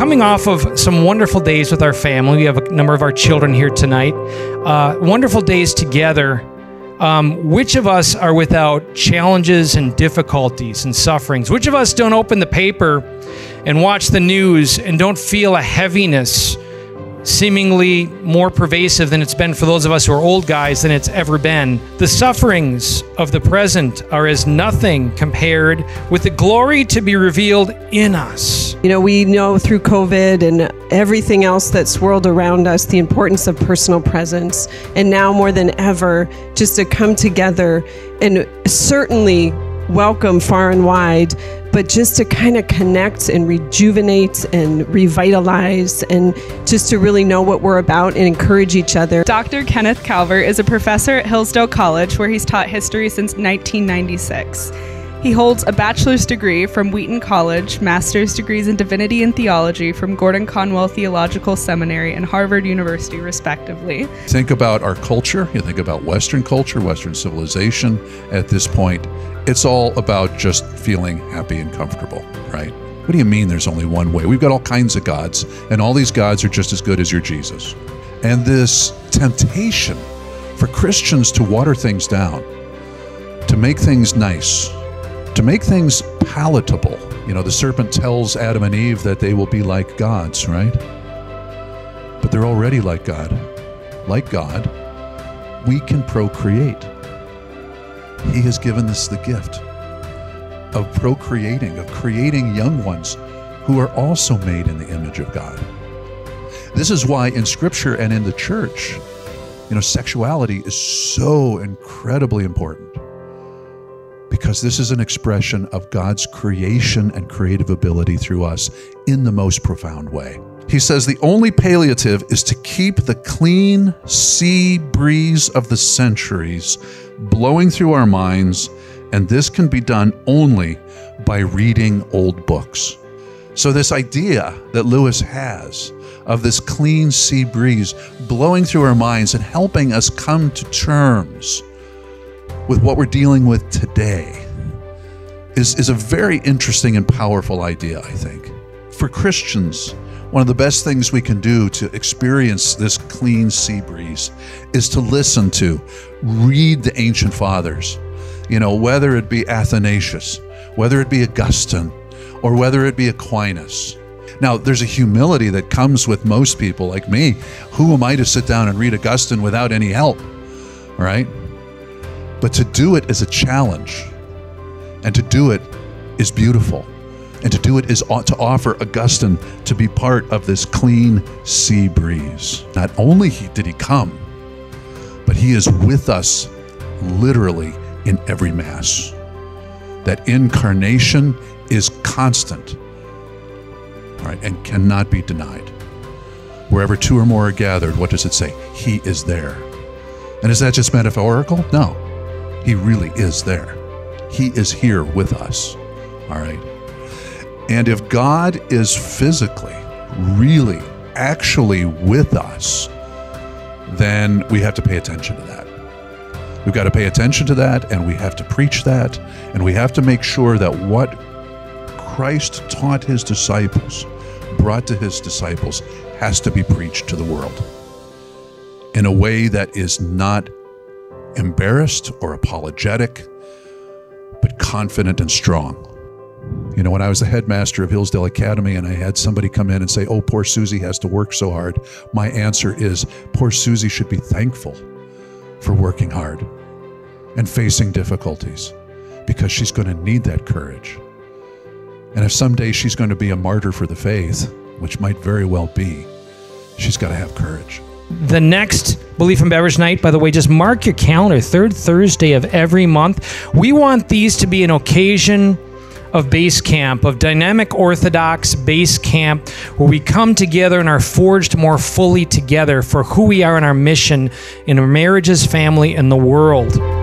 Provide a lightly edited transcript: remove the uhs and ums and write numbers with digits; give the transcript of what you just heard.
coming off of some wonderful days with our family. We have a number of our children here tonight. Wonderful days together. Which of us are without challenges and difficulties and sufferings? Which of us don't open the paper and watch the news and don't feel a heaviness seemingly more pervasive than it's been for those of us who are old guys than it's ever been? The sufferings of the present are as nothing compared with the glory to be revealed in us. You know, we know through COVID and everything else that swirled around us the importance of personal presence, and now more than ever, just to come together and certainly welcome far and wide, but just to kind of connect and rejuvenate and revitalize and just to really know what we're about and encourage each other. Dr. Kenneth Calvert is a professor at Hillsdale College, where he's taught history since 1996. He holds a bachelor's degree from Wheaton College, master's degrees in divinity and theology from Gordon-Conwell Theological Seminary and Harvard University, respectively. Think about our culture. You think about Western culture, Western civilization at this point. It's all about just feeling happy and comfortable, right? What do you mean there's only one way? We've got all kinds of gods, and all these gods are just as good as your Jesus. And this temptation for Christians to water things down, to make things nice, to make things palatable. You know, the serpent tells Adam and Eve that they will be like gods, right? But they're already like God. Like God, we can procreate. He has given us the gift of procreating, of creating young ones who are also made in the image of God. This is why in Scripture and in the church, you know, sexuality is so incredibly important. Because this is an expression of God's creation and creative ability through us in the most profound way. He says the only palliative is to keep the clean sea breeze of the centuries blowing through our minds, and this can be done only by reading old books. So this idea that Lewis has of this clean sea breeze blowing through our minds and helping us come to terms with what we're dealing with today is a very interesting and powerful idea, I think. For Christians, one of the best things we can do to experience this clean sea breeze is to listen to, read the ancient fathers. You know, whether it be Athanasius, whether it be Augustine, or whether it be Aquinas. Now, there's a humility that comes with most people like me. Who am I to sit down and read Augustine without any help, right? But to do it is a challenge, and to do it is beautiful, and to do it is to offer Augustine to be part of this clean sea breeze. Not only did he come, but he is with us literally in every Mass. That incarnation is constant, all right, and cannot be denied. Wherever two or more are gathered, what does it say? He is there. And is that just metaphorical? No. He really is there. He is here with us, all right? And if God is physically, really, actually with us, then we have to pay attention to that. We've got to pay attention to that, and we have to preach that, and we have to make sure that what Christ taught his disciples, brought to his disciples, has to be preached to the world in a way that is not embarrassed or apologetic, but confident and strong. You know, when I was the headmaster of Hillsdale Academy and I had somebody come in and say, oh, poor Susie has to work so hard, my answer is, poor Susie should be thankful for working hard and facing difficulties, because she's going to need that courage. And if someday she's going to be a martyr for the faith, which might very well be, she's got to have courage. The next Belief and Beverage Night, by the way, just mark your calendar, third Thursday of every month. We want these to be an occasion of base camp, of dynamic Orthodox base camp, where we come together and are forged more fully together for who we are and our mission in our marriages, family, and the world.